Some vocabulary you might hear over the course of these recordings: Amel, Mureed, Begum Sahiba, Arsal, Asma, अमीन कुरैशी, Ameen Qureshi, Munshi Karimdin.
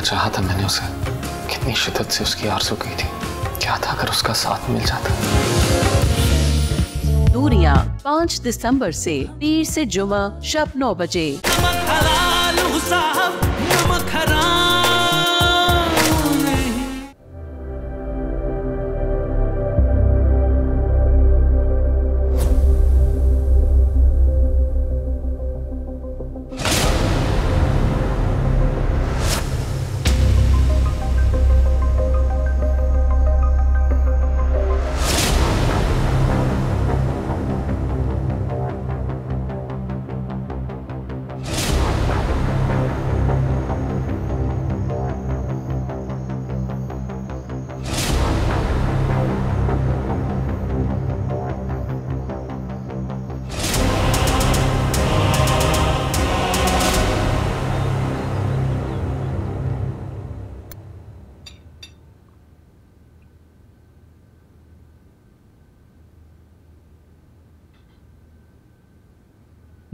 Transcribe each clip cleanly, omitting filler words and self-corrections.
कितना चाहा था मैंने उसे, कितनी शिद्दत से उसकी आरज़ू की थी। क्या था अगर उसका साथ मिल जाता। दूरियां 5 दिसंबर से 30 से जुमा शब 9 बजे।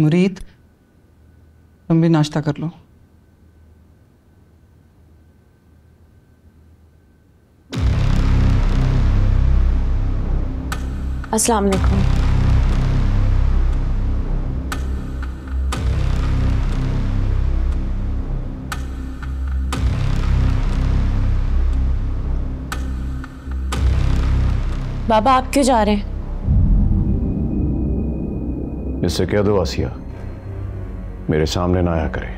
मुरीद, तुम भी नाश्ता कर लो। अस्सलाम वालेकुम। बाबा, आप क्यों जा रहे हैं? इससे कह दो आसिया मेरे सामने ना आया करे।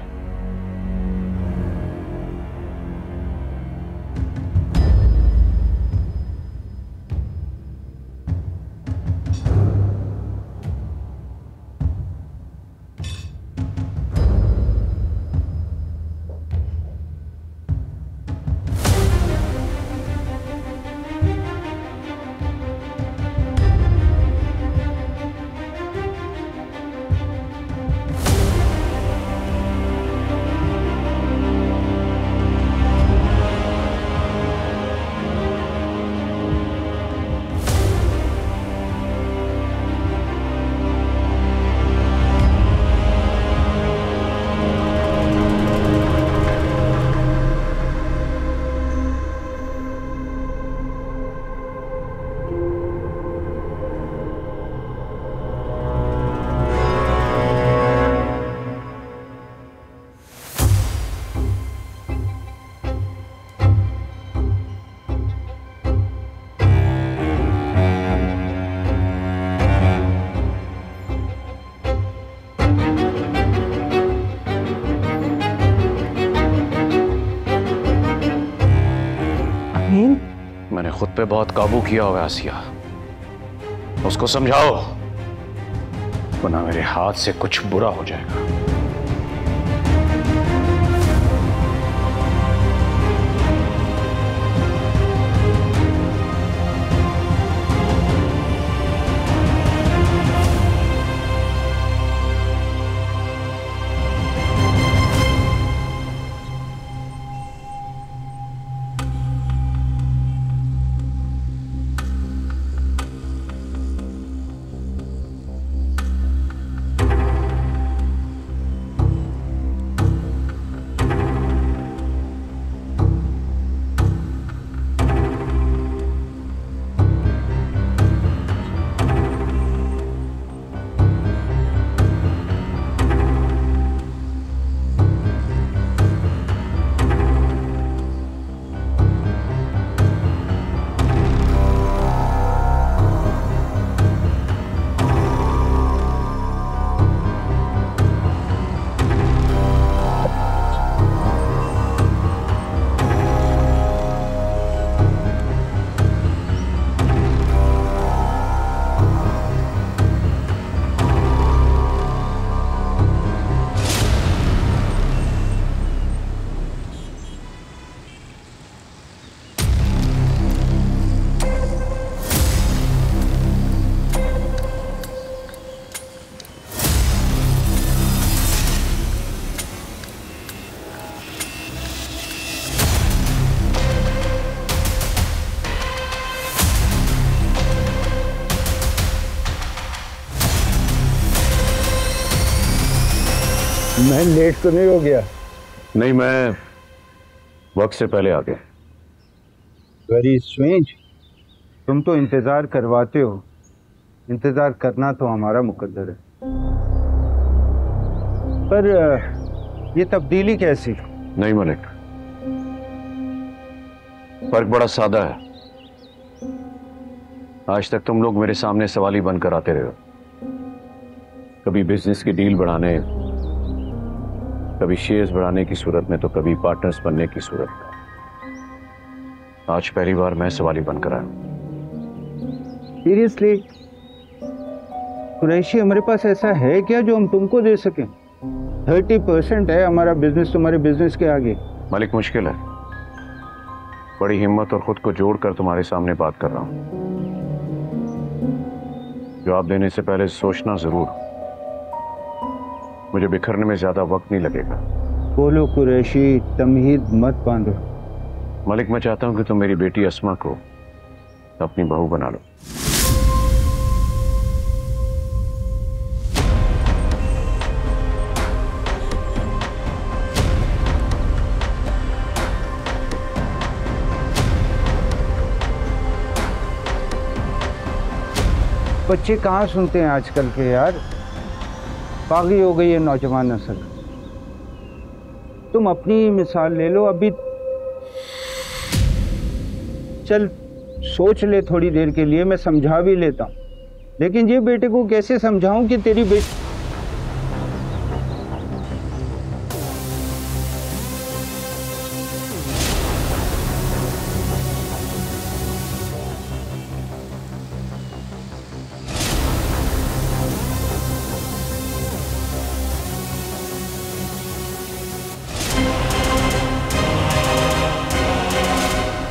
मैंने खुद पे बहुत काबू किया होगा आसिया, उसको समझाओ वरना मेरे हाथ से कुछ बुरा हो जाएगा। मैं लेट तो नहीं हो गया? नहीं, मैं वक्त से पहले आ गए। वेरी स्ट्रेंज, तुम तो इंतज़ार करवाते हो, इंतज़ार करना तो हमारा मुकद्दर है। पर ये तब्दीली कैसी? नहीं मलिक, फर्क बड़ा सादा है। आज तक तुम लोग मेरे सामने सवाल ही बनकर आते रहे हो, कभी बिजनेस की डील बढ़ाने, कभी शेयर्स बढ़ाने की सूरत में, तो कभी पार्टनर्स बनने की सूरत में। आज पहली बार मैं सवाली बनकर आया हूं। सीरियसली कुरैशी, हमारे पास ऐसा है क्या जो हम तुमको दे सकें? 30% है हमारा बिजनेस तुम्हारे बिजनेस के आगे। मालिक मुश्किल है, बड़ी हिम्मत और खुद को जोड़कर तुम्हारे सामने बात कर रहा हूं। जवाब देने से पहले सोचना जरूर, मुझे बिखरने में ज्यादा वक्त नहीं लगेगा। बोलो कुरैशी, तमहीद मत बांधो। मालिक मैं चाहता हूं कि तुम मेरी बेटी अस्मा को अपनी बहू बना लो। बच्चे कहाँ सुनते हैं आजकल के यार, पागल हो गई है नौजवान नस्ल। तुम अपनी मिसाल ले लो, अभी चल सोच ले थोड़ी देर के लिए, मैं समझा भी लेता हूँ, लेकिन ये बेटे को कैसे समझाऊं कि तेरी बेटी।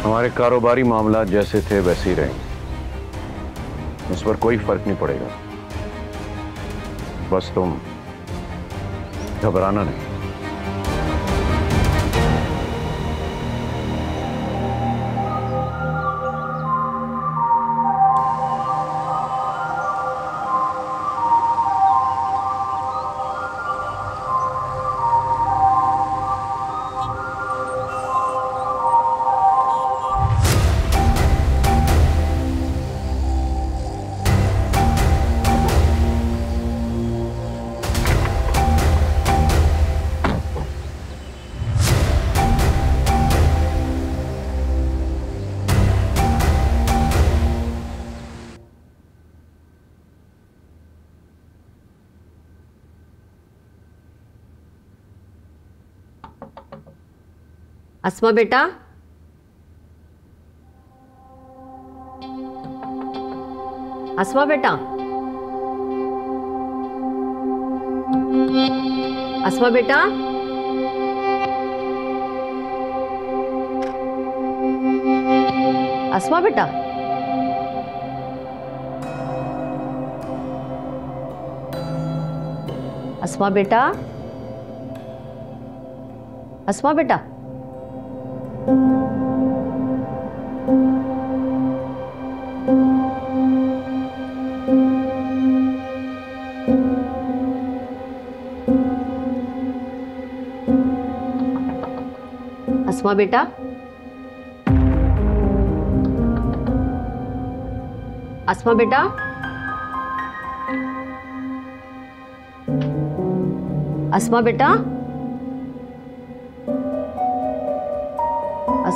हमारे कारोबारी मामला जैसे थे वैसे ही रहेंगे, उस पर कोई फर्क नहीं पड़ेगा। बस तुम घबराना नहीं। अस्मा बेटा, अस्मा बेटा, अस्मा बेटा, अस्मा बेटा, अस्मा बेटा, अस्मा बेटा, अस्मा बेटा, अस्मा बेटा, अस्मा बेटा,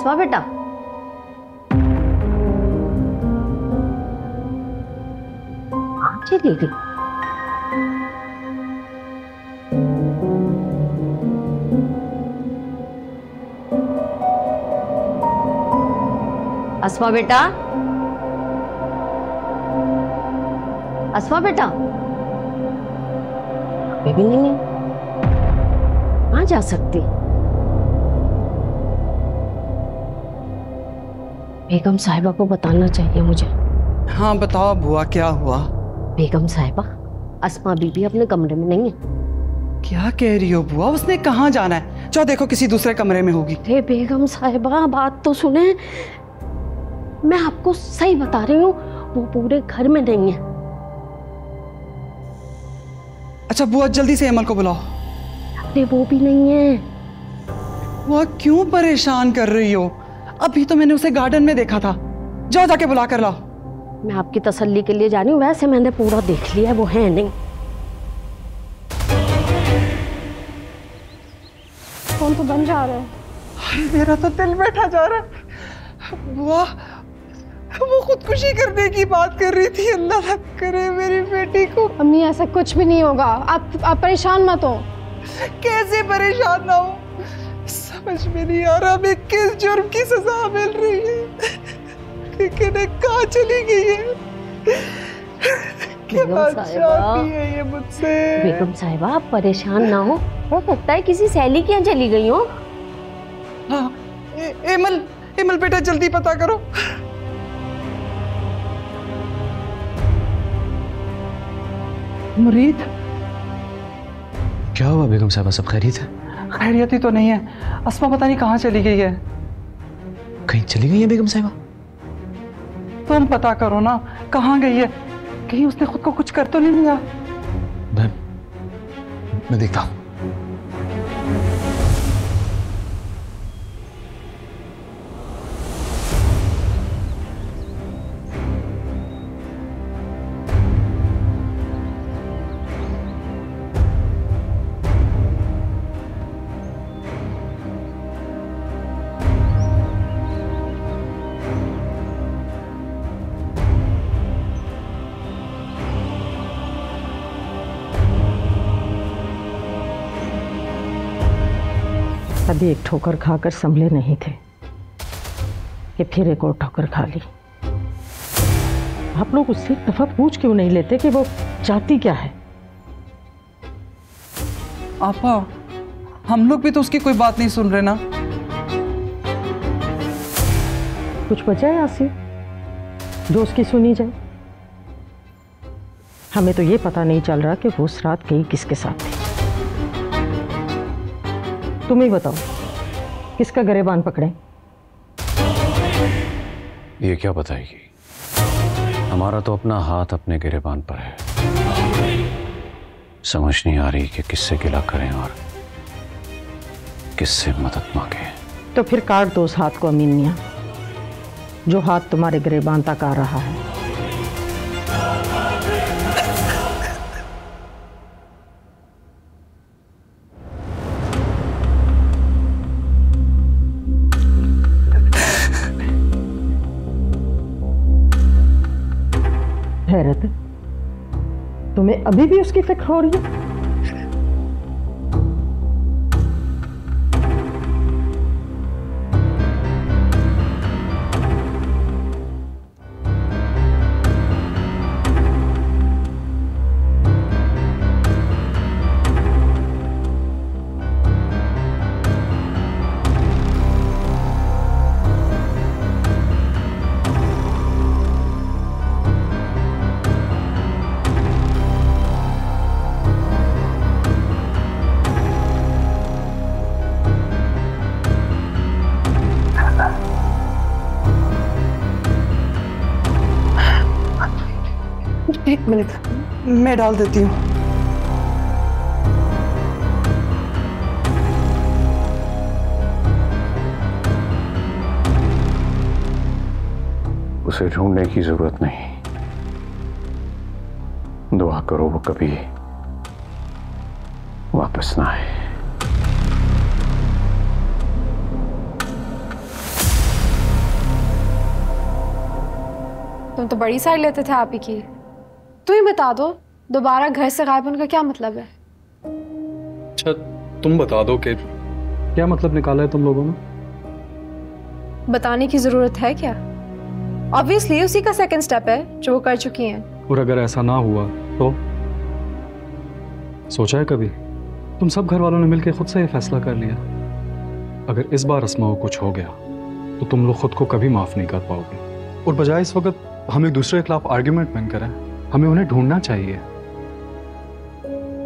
अस्मा बेटा, चलिए गई। अस्मा बेटा, अस्मा बेटा, बेबी नहीं कहाँ जा सकती? बेगम साहिबा को बताना चाहिए मुझे। हाँ बताओ बुआ, क्या हुआ? बेगम साहिबा, अस्मा बीबी अपने कमरे में नहीं है। क्या कह रही हो बुआ, उसने कहाँ जाना है? चलो देखो किसी दूसरे कमरे में होगी। अरे बेगम साहिबा बात तो सुने, मैं आपको सही बता रही हूँ, वो पूरे घर में नहीं है। अच्छा बुआ जल्दी से अमल को बुलाओ। अरे वो भी नहीं है, हुआ क्यों परेशान कर रही हो? अभी तो मैंने उसे गार्डन में देखा था, जाओ जाके बुला कर लाओ। मैं आपकी तसल्ली के लिए जानी हूँ, वैसे मैंने पूरा देख लिया है, वो है नहीं। फोन तो बन जा रहा है। अरे मेरा तो दिल बैठा जा रहा है। वाह, वो खुदकुशी करने की बात कर रही थी, अल्लाह करे मेरी बेटी को। अम्मी ऐसा कुछ भी नहीं होगा, आप परेशान मत हो। कैसे परेशान ना हो, समझ में नहीं आ रहा हमें किस जुर्म की सजा मिल रही है, कहाँ चली गई है। क्या बात चाहती है ये मुझसे? बेगम साहिबा आप परेशान ना हो, हो सकता है किसी सहेली के यहाँ चली गई हो। हाँ, एमल बेटा जल्दी पता करो। मुरीद क्या हुआ बेगम साहिबा, सब खैरियत है? खैरियत ही तो नहीं है, अस्मा पता नहीं कहाँ चली गई है। कहीं चली गई है बेगम साहिबा? तुम पता करो ना कहाँ गई है, कहीं उसने खुद को कुछ कर तो नहीं लिया। मैं देखता हूँ। अभी एक ठोकर खाकर संभले नहीं थे कि फिर एक और ठोकर खा ली। आप लोग उससे एक दफा पूछ क्यों नहीं लेते कि वो चाहती क्या है? आपा, हम लोग भी तो उसकी कोई बात नहीं सुन रहे ना। कुछ बचा है आसिफ जो उसकी सुनी जाए? हमें तो ये पता नहीं चल रहा कि वो उस रात गई किसके साथ थी। तुम ही बताओ किसका गरेबान पकड़े? ये क्या बताएगी, हमारा तो अपना हाथ अपने गरेबान पर है। समझ नहीं आ रही कि किससे गिला करें और किससे मदद मांगे। तो फिर काट दो उस हाथ को अमीन मियां, जो हाथ तुम्हारे गरेबान तक आ रहा है। हैरत, तुम्हें अभी भी उसकी फिक्र हो रही है? एक मिनट मैं डाल देती हूँ। उसे ढूंढने की जरूरत नहीं, दुआ करो वो कभी वापस ना आए। तुम तो बड़ी साइड लेते थे आप ही की, तू ही बता दो दोबारा घर से गायब होने का क्या मतलब है? अच्छा तुम बता दो कि क्या मतलब निकाला है तुम लोगों ने? बताने की जरूरत है क्या? ऑब्वियसली उसी का सेकंड स्टेप है जो वो कर चुकी हैं। और अगर ऐसा ना हुआ तो सोचा है कभी? तुम सब घर वालों ने मिलकर खुद से ये फैसला कर लिया, अगर इस बार अस्मा को कुछ हो गया तो तुम लोग खुद को कभी माफ नहीं कर पाओगे। और बजाय इस वक्त हम एक दूसरे के खिलाफ आर्ग्यूमेंट बन करें, हमें उन्हें ढूंढना चाहिए।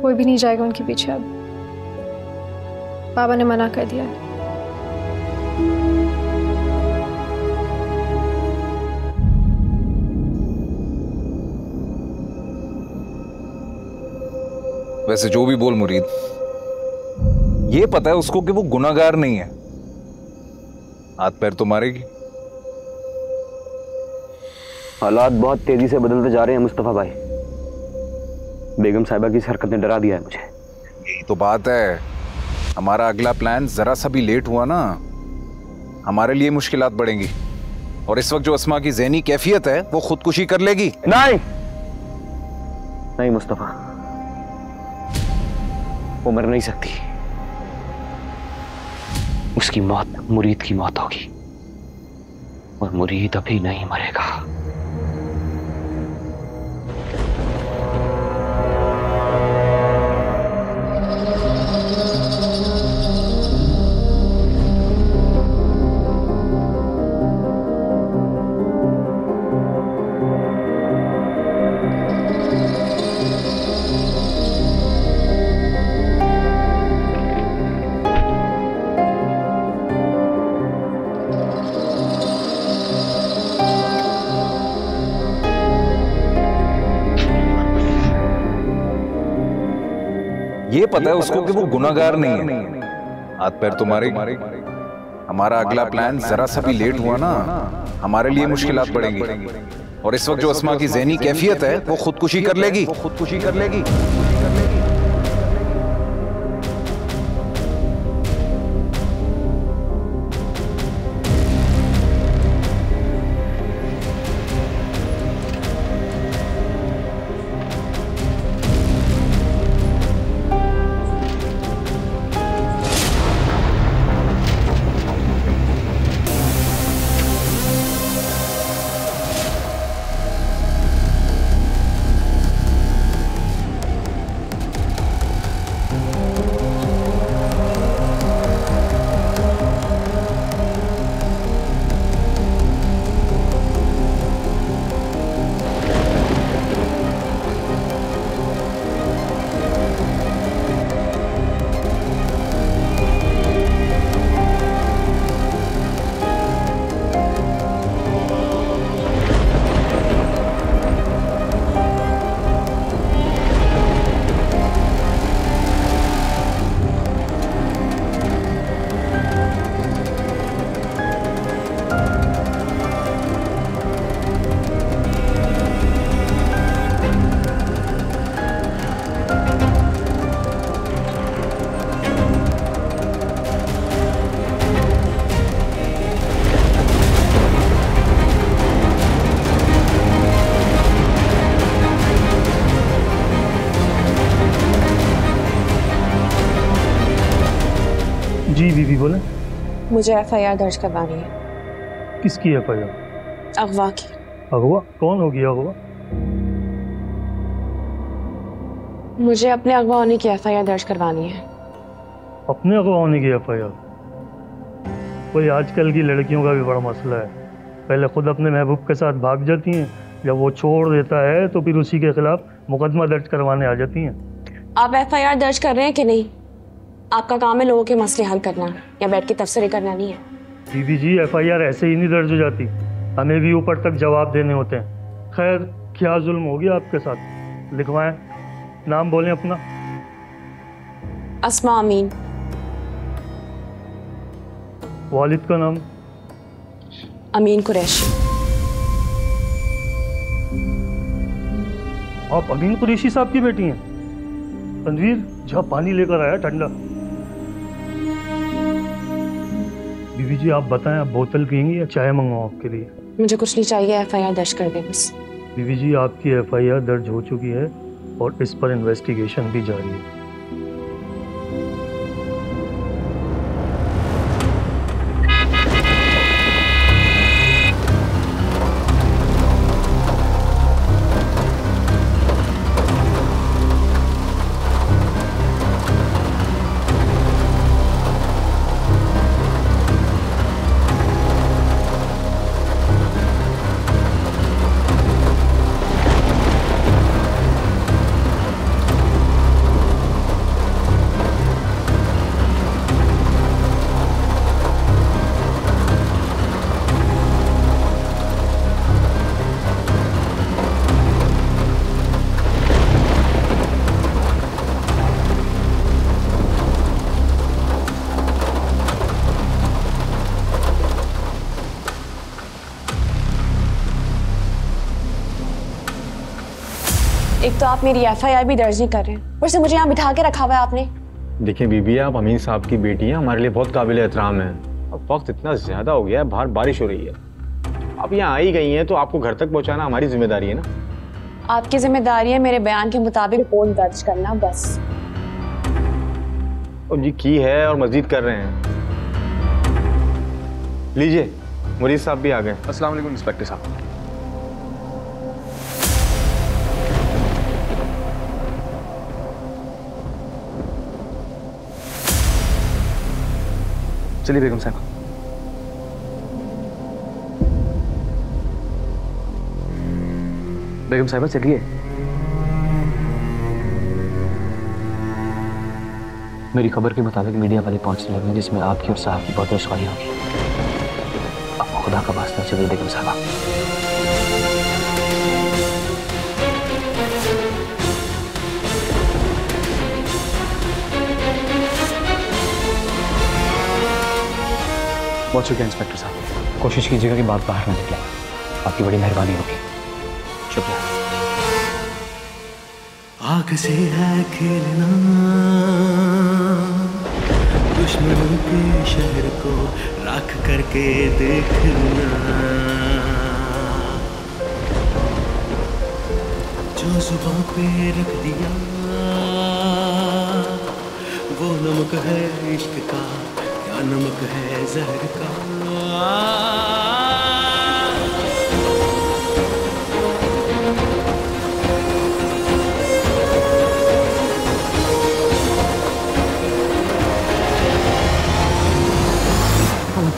कोई भी नहीं जाएगा उनके पीछे, अब बाबा ने मना कर दिया। वैसे जो भी बोल मुरीद, ये पता है उसको कि वो गुनाहगार नहीं है, हाथ पैर तो मारेगी। हालात बहुत तेजी से बदलते जा रहे हैं मुस्तफ़ा भाई। बेगम साहिबा की इस हरकत ने डरा दिया है मुझे। यही तो बात है, हमारा अगला प्लान जरा सा भी लेट हुआ ना हमारे लिए मुश्किलात बढ़ेंगी। और इस वक्त जो अस्मा की ज़हनी कैफियत है वो खुदकुशी कर लेगी। नहीं नहीं मुस्तफ़ा, वो मर नहीं सकती। उसकी मौत मुरीद की मौत होगी और मुरीद अभी नहीं मरेगा। ये पता है उसको कि वो गुनाहगार नहीं है। हाथ पैर तो मारेगी। हमारा अगला प्लान जरा सा भी लेट हुआ ना हमारे लिए मुश्किलात बढ़ेंगी। और इस वक्त जो अस्मा की ज़हनी कैफियत है वो खुदकुशी कर लेगी। बोले मुझे एफआईआर दर्ज करवानी है। किसकी एफआईआर? अगवा की। अगवा? कौन होगी अगवा? मुझे अपने अगवा होने की एफआईआर दर्ज करवानी है। अपने अगवा होने की एफआईआर? कोई आजकल की लड़कियों का भी बड़ा मसला है, पहले खुद अपने महबूब के साथ भाग जाती हैं, जब वो छोड़ देता है तो फिर उसी के खिलाफ मुकदमा दर्ज करवाने आ जाती हैं। आप एफआईआर दर्ज कर रहे हैं कि नहीं? आपका काम है लोगों के मसले हल करना या बैठ के तफसरे करना नहीं है। बीबी जी एफआईआर ऐसे ही नहीं दर्ज हो जाती, हमें भी ऊपर तक जवाब देने होते हैं। खैर क्या जुल्म हो गया आपके साथ? लिखवाएं, नाम बोलें अपना। अस्मा अमीन। वालिद का नाम? अमीन कुरैशी। आप अमीन कुरैशी साहब की बेटी हैं? तनवीर जहाँ पानी लेकर आया ठंडा। बीबी जी आप बताएं, आप बोतल पियेंगी या चाय मंगवाऊं आपके लिए? मुझे कुछ नहीं चाहिए, एफआईआर दर्ज कर दें बस। बीबी जी आपकी एफआईआर दर्ज हो चुकी है और इस पर इन्वेस्टिगेशन भी जारी है। एक तो आप मेरी एफआईआर भी दर्ज नहीं कर रहे हैं, वैसे मुझे यहाँ बिठा के रखा हुआ है आपने। देखिए बीबी, आप अमीन साहब की बेटी हैं, हमारे लिए बहुत काबिल एहतराम है। अब वक्त इतना ज्यादा हो गया है, बाहर बारिश हो रही है, आप यहाँ आई गई हैं तो आपको घर तक पहुँचाना हमारी जिम्मेदारी है ना। आपकी जिम्मेदारी है मेरे बयान के मुताबिक रिपोर्ट दर्ज करना बस। जी की है और मजीद कर रहे हैं। लीजिए मुरीद साहब भी आ गए। अस्सलाम वालेकुम इंस्पेक्टर साहब। चलिए बेगम साहब। बेगम साहिबा चलिए। मेरी खबर के मुताबिक मीडिया वाले पहुंचने लगे जिसमें आपकी और साहब की बहुत रशवाई होगी। आपको खुदा का वास्ता, चलिए बेगम साहबा। बहुत शुक्रिया इंस्पेक्टर साहब, कोशिश कीजिएगा कि बात बाहर ना निकले, आपकी बड़ी मेहरबानी होगी। शुक्रिया। आँख से है खेलना दुश्मनों के शहर को राख करके देखना, जो जुबान पे रख दिया वो नमक है इश्क का या नमक है जहर का।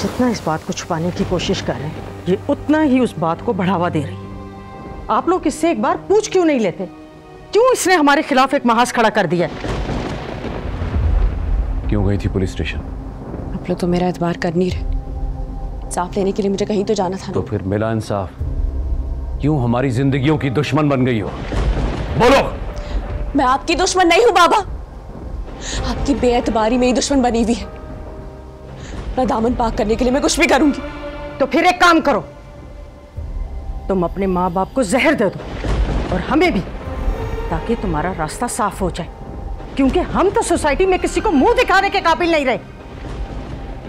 जितना इस बात को छुपाने की कोशिश कर रहे हैं, ये उतना ही उस बात को बढ़ावा दे रही है। आप लोग इससे एक बार पूछ क्यों नहीं लेते, क्यों इसने हमारे खिलाफ एक महाज खड़ा कर दिया? क्यों गई थी पुलिस स्टेशन? आप लोग तो मेरा एतबार कर नहीं रहे, इंसाफ लेने के लिए मुझे कहीं तो जाना था। तो फिर मिला इंसाफ, क्यों हमारी जिंदगियों की दुश्मन बन गई हो? बोलो। मैं आपकी दुश्मन नहीं हूँ बाबा, आपकी बेएतबारी मेरी दुश्मन बनी हुई है। अपना दामन पाक करने के लिए मैं कुछ भी करूंगी। तो फिर एक काम करो, तुम अपने माँ बाप को जहर दे दो और हमें भी, ताकि तुम्हारा रास्ता साफ हो जाए, क्योंकि हम तो सोसाइटी में किसी को मुंह दिखाने के काबिल नहीं रहे।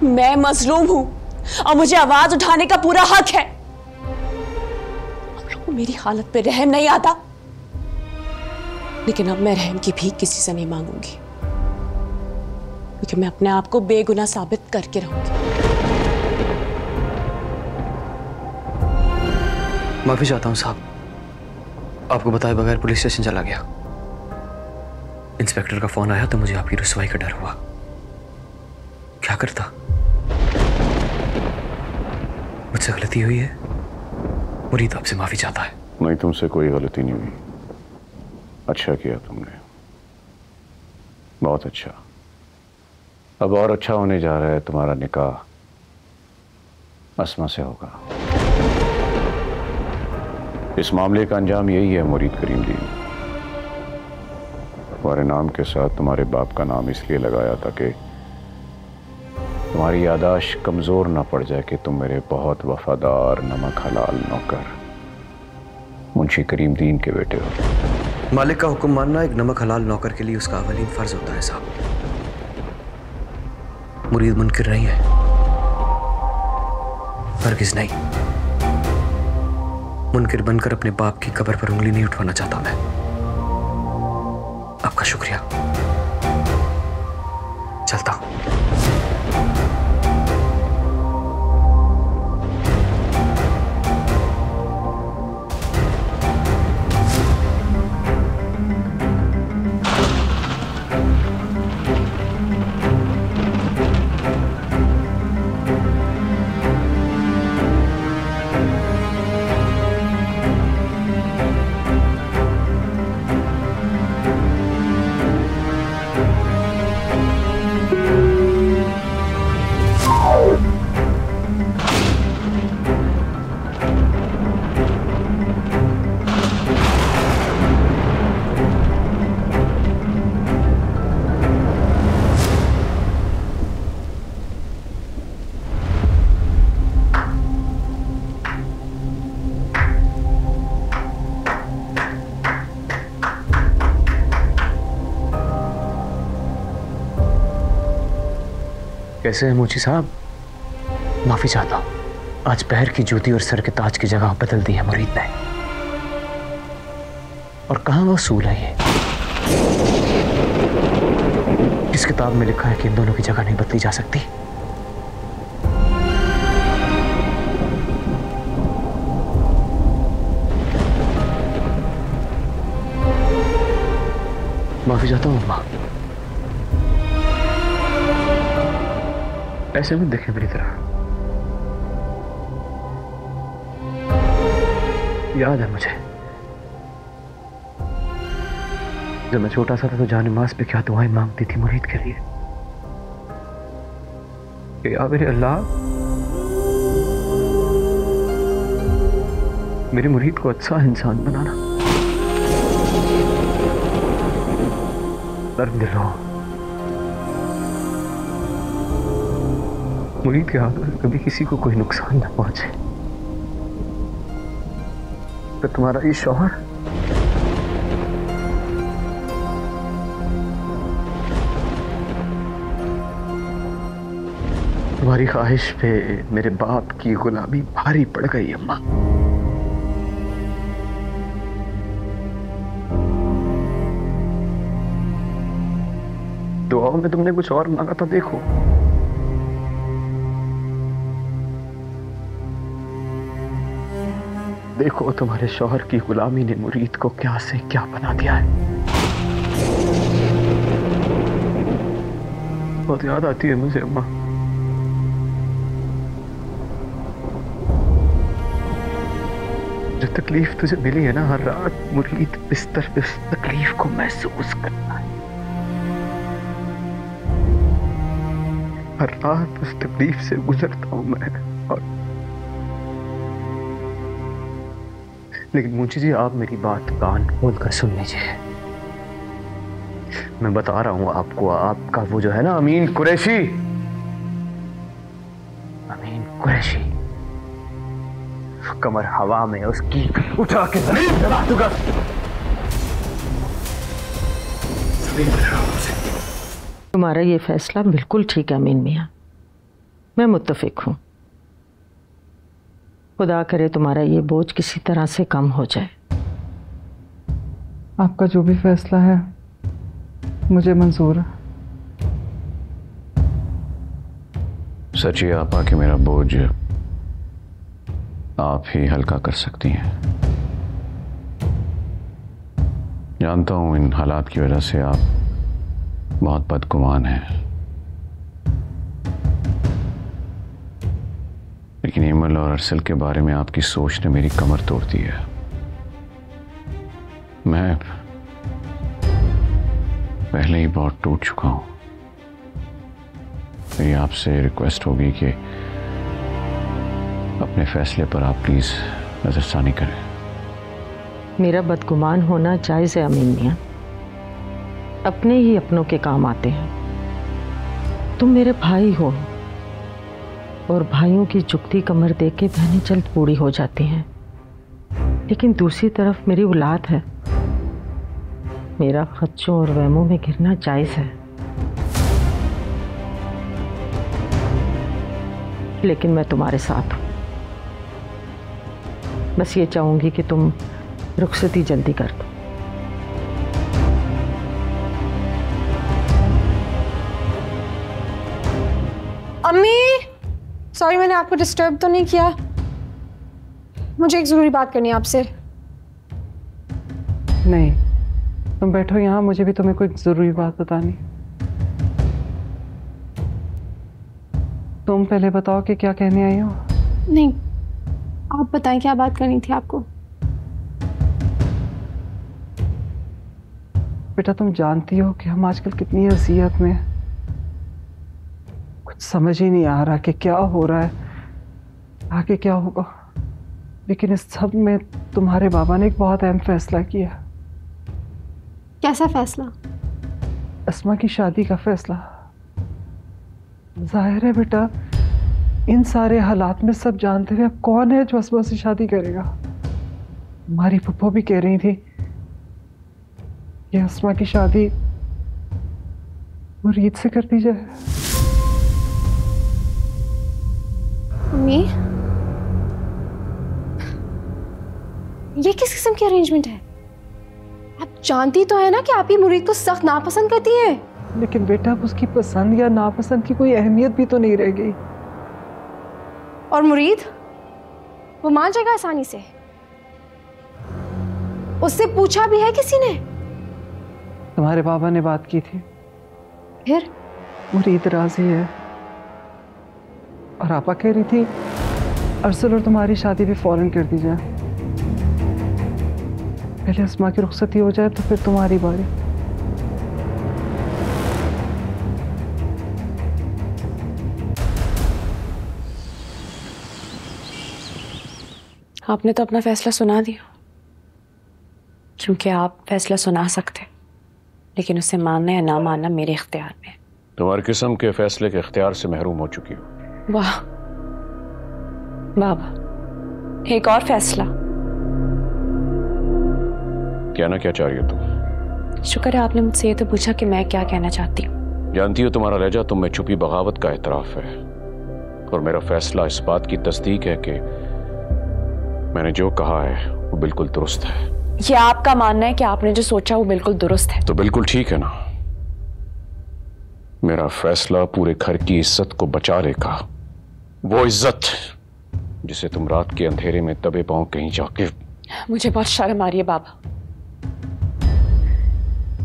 मैं मजलूम हूं और मुझे आवाज उठाने का पूरा हक है। आप लोगों को मेरी हालत पे रहम नहीं आता, लेकिन अब मैं रहम की भी किसी से नहीं मांगूंगी, क्योंकि मैं अपने आप को बेगुनाह साबित करके रहूंगी। माफी चाहता हूं साहब, आपको बताए बगैर पुलिस स्टेशन चला गया। इंस्पेक्टर का फोन आया तो मुझे आपकी रुसवाई का डर हुआ, क्या करता? मुझसे गलती हुई है, मुरीद आपसे माफी चाहता है। नहीं, तुमसे कोई गलती नहीं हुई, अच्छा किया तुमने, बहुत अच्छा। अब और अच्छा होने जा रहा है, तुम्हारा निकाह अस्मा से होगा। इस मामले का अंजाम यही है मुरीद करीमदीन, तुम्हारे नाम के साथ तुम्हारे बाप का नाम इसलिए लगाया ताकि तुम्हारी यादाश्त कमज़ोर ना पड़ जाए कि तुम मेरे बहुत वफादार नमक हलाल नौकर मुंशी करीमदीन के बेटे हो। मालिक का हुक्म मानना एक नमक हलाल नौकर के लिए उसका अवलीन फ़र्ज़ होता है साहब। मुरीद मुनकिर नहीं है, हरगिज़ नहीं। मुनकिर बनकर अपने बाप की कब्र पर उंगली नहीं उठवाना चाहता मैं। आपका शुक्रिया, चलता हूं। कैसे हैं मुंशी साहब? माफी चाहता हूँ, आज पैर की जूती और सर के ताज की जगह बदल दी है मुरीद ने। और कहाँ वो सूल है ये? किस किताब में लिखा है कि इन दोनों की जगह नहीं बदली जा सकती? माफी चाहता हूँ अम्मा, ऐसे मत देखें मेरी तरह। याद है मुझे, जब मैं छोटा सा था तो जान-ए-मास पे क्या दुआएं मांगती थी मुरीद के लिए कि या मेरे अल्लाह, मेरे मुरीद को अच्छा इंसान बनाना, नरम दिल हो। मुरीद के हाथ में कभी किसी को कोई नुकसान ना पहुंचे। तो तुम्हारा ये शौहर तुम्हारी ख्वाहिश पे मेरे बाप की गुलामी भारी पड़ गई अम्मा। दुआओं में तुमने कुछ और मांगा था, देखो देखो तुम्हारे शौहर की गुलामी ने मुरीद को क्या से क्या बना दिया है। बहुत याद आती है मुझे अम्मा। जो तकलीफ तुझे मिली है ना, हर रात मुरीद बिस्तर पे उस तकलीफ को महसूस करता है, हर रात उस तकलीफ से गुजरता हूं मैं। और लेकिन मुंशी जी, आप मेरी बात कान खोल कर सुन लीजिए। मैं बता रहा हूं आपको, आपका वो जो है ना अमीन कुरैशी, अमीन कुरैशी कमर हवा में उसकी उठा के जमीन जला दूंगा। तुम्हारा ये फैसला बिल्कुल ठीक है अमीन मियाँ, मैं मुत्तफिक हूँ। खुदा करे तुम्हारा ये बोझ किसी तरह से कम हो जाए। आपका जो भी फैसला है मुझे मंजूर है। सच्ची आप आके मेरा बोझ आप ही हल्का कर सकती हैं। जानता हूं इन हालात की वजह से आप बहुत बदगुमान हैं, लेकिन एमल और अरसल के बारे में आपकी सोच ने मेरी कमर तोड़ दी है। मैं पहले ही बहुत टूट चुका हूं। मेरी आपसे रिक्वेस्ट होगी कि अपने फैसले पर आप प्लीज नजरसानी करें। मेरा बदगुमान होना जायज़ है अमीन मियाँ, अपने ही अपनों के काम आते हैं। तुम मेरे भाई हो और भाइयों की झुकती कमर देके बहनें जल्द बूढ़ी हो जाती हैं, लेकिन दूसरी तरफ मेरी औलाद है, मेरा खदशों और वहमों में गिरना जायज़ है। लेकिन मैं तुम्हारे साथ हूँ, बस ये चाहूंगी कि तुम रुखसती जल्दी कर दो। अम्मी, सॉरी मैंने आपको डिस्टर्ब तो नहीं किया। मुझे एक जरूरी बात करनी है आपसे। नहीं, तुम बैठो यहाँ, मुझे भी तुम्हें कोई जरूरी बात बतानी। तुम पहले बताओ कि क्या कहने आई हो। नहीं, आप बताएं क्या बात करनी थी आपको। बेटा, तुम जानती हो कि हम आजकल कितनी अजियत में हैं। कुछ समझ ही नहीं आ रहा कि क्या हो रहा है, आगे क्या होगा। लेकिन इस सब में तुम्हारे बाबा ने एक बहुत अहम फैसला किया। कैसा फैसला? अस्मा की शादी का फैसला। जाहिर है बेटा, इन सारे हालात में सब जानते हुए अब कौन है जो अस्मा से शादी करेगा। हमारी पप्पो भी कह रही थी कि अस्मा की शादी मुरीद से कर दी जाए। अम्मी, ये किस किस्म की अरेंजमेंट है? आप जानती तो है ना कि आप ही मुरीद को सख्त नापसंद करती हैं। लेकिन बेटा, अब उसकी पसंद या नापसंद की कोई अहमियत भी तो नहीं रह गई। और मुरीद वो मान जाएगा आसानी से। उससे पूछा भी है किसी ने? तुम्हारे पापा ने बात की थी। फिर मुरीद राजी है और आपा कह रही थी अरसल और तुम्हारी शादी भी फौरन कर दी जाए। पहले अस्मा की रुखसती हो जाए तो फिर तुम्हारी बारी। आपने तो अपना फैसला सुना दिया, क्योंकि आप फैसला सुना सकते, लेकिन उसे मानना या ना मानना मेरे इख्तियार में। तुम्हारे किस्म के फैसले के इख्तियार से महरूम हो चुकी हो। वाह बाबा, एक और फैसला। कहना क्या चाह रही हो तुम? शुक्र है आपने मुझसे ये तो पूछा कि मैं क्या कहना चाहती हूँ। जानती हो तुम्हारा लहजा तुम में छुपी बगावत का एतराफ़ है, और मेरा फैसला इस बात की तस्दीक है कि मैंने जो कहा है वो बिल्कुल दुरुस्त है। ये आपका मानना है कि आपने जो सोचा वो बिल्कुल दुरुस्त है, तो बिल्कुल ठीक है ना। मेरा फैसला पूरे घर की इज्जत को बचा लेगा, वो इज्जत जिसे तुम रात के अंधेरे में दबे पांव कहीं जाके। मुझे बहुत शर्म आ रही है बाबा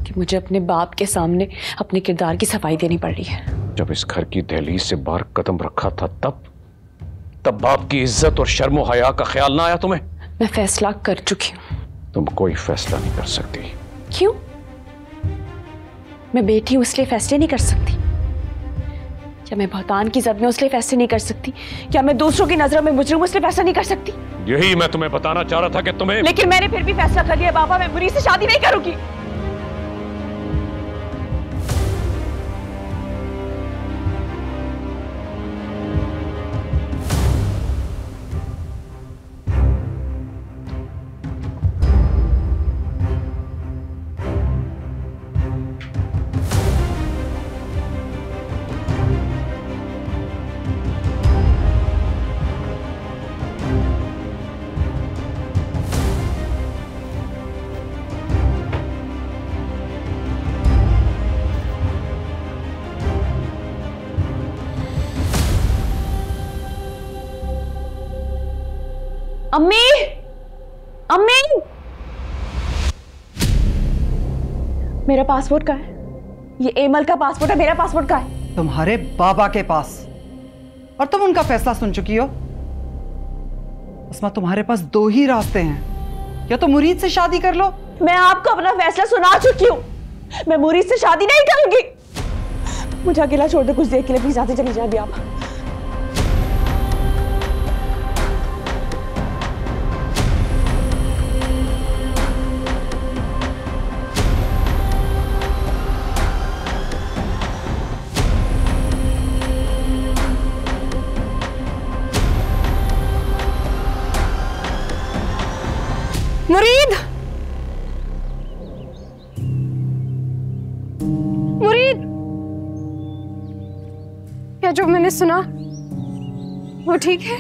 कि मुझे अपने बाप के सामने अपने किरदार की सफाई देनी पड़ रही है। जब इस घर की दहलीज से बाहर कदम रखा था तब बाप की इज्जत और शर्म व हया का ख्याल ना आया तुम्हें? मैं फैसला कर चुकी हूँ। तुम कोई फैसला नहीं कर सकती। क्यों? मैं बेटी हूं इसलिए फैसले नहीं कर सकती? क्या मैं बहुतान की जद में उसलिए फैसले नहीं कर सकती? क्या मैं दूसरों की नजरों में मुजरिम उसलिए फैसला नहीं कर सकती? यही मैं तुम्हें बताना चाह रहा था कि तुम्हें। लेकिन मैंने फिर भी फैसला कर लिया बाबा, मैं मुरीद से शादी नहीं करूंगी। अम्मी, अम्मी, मेरा पासपोर्ट कहाँ है? ये एमल का पासपोर्ट है, मेरा पासपोर्ट कहाँ है? तुम्हारे बाबा के पास। और तुम उनका फैसला सुन चुकी हो। अस्मा, तुम्हारे पास दो ही रास्ते हैं, या तो मुरीद से शादी कर लो। मैं आपको अपना फैसला सुना चुकी हूँ, मैं मुरीद से शादी नहीं करूंगी। मुझे अकेला छोड़ दो कुछ देर के लिए, प्लीज आते चले जाए आप। मुरीद, मुरीद, क्या जो मैंने सुना वो ठीक है?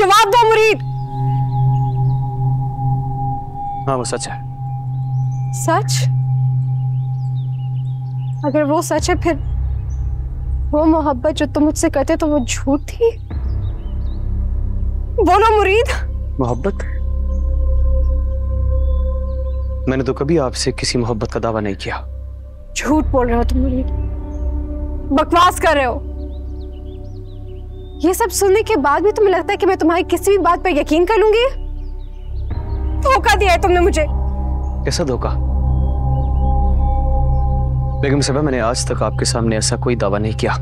जवाब दो मुरीद। हाँ, वो सच है। सच? अगर वो सच है, फिर वो मोहब्बत जो तुम मुझसे करते तो वो झूठ थी? बोलो मुरीद। मोहब्बत? मैंने तो कभी आपसे किसी मोहब्बत का दावा नहीं किया। झूठ बोल रहे हो तुम मुरीद, बकवास कर रहे हो। ये सब सुनने के बाद भी तुम्हें लगता है कि मैं तुम्हारी किसी भी बात पर यकीन कर लूंगी? धोखा दिया है तुमने मुझे। कैसा धोखा बेगम साहिबा? मैंने आज तक आपके सामने ऐसा कोई दावा नहीं किया।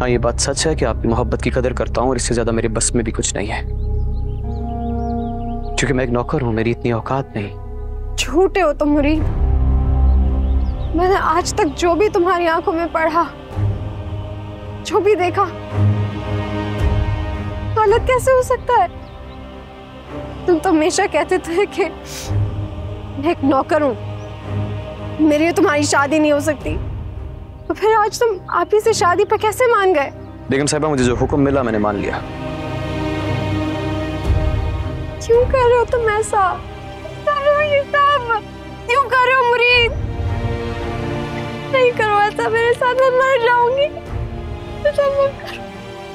हाँ, ये बात सच है कि आपकी मोहब्बत की कदर करता हूँ, और इससे ज्यादा मेरे बस में भी कुछ नहीं है, क्योंकि मैं एक नौकर हूँ, मेरी इतनी औकात नहीं। झूठे हो तुम मुरीद। मैंने आज तक जो भी तुम्हारी आंखों में पढ़ा, जो भी देखा, गलत कैसे हो सकता है? तुम तो हमेशा कहते थे कि मैं एक नौकर हूँ, मेरी तुम्हारी शादी नहीं हो सकती। और फिर आज तुम आप ही से शादी पर कैसे मान गए? बेगम साहिबा, मुझे जो हुक्म मिला मैंने मान लिया। क्यों कर रहे हो तुम ऐसा? क्यों कर रहे हो मुरीद? नहीं करो ऐसा मेरे साथ, मैं मर जाऊंगी।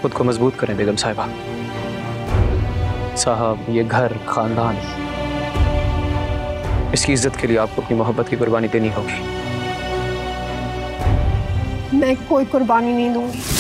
खुद को मजबूत करें बेगम साहिबा। साहब, ये घर, खानदान, इसकी इज्जत के लिए आपको अपनी मोहब्बत की कुर्बानी देनी होगी। मैं कोई कुर्बानी नहीं दूंगी।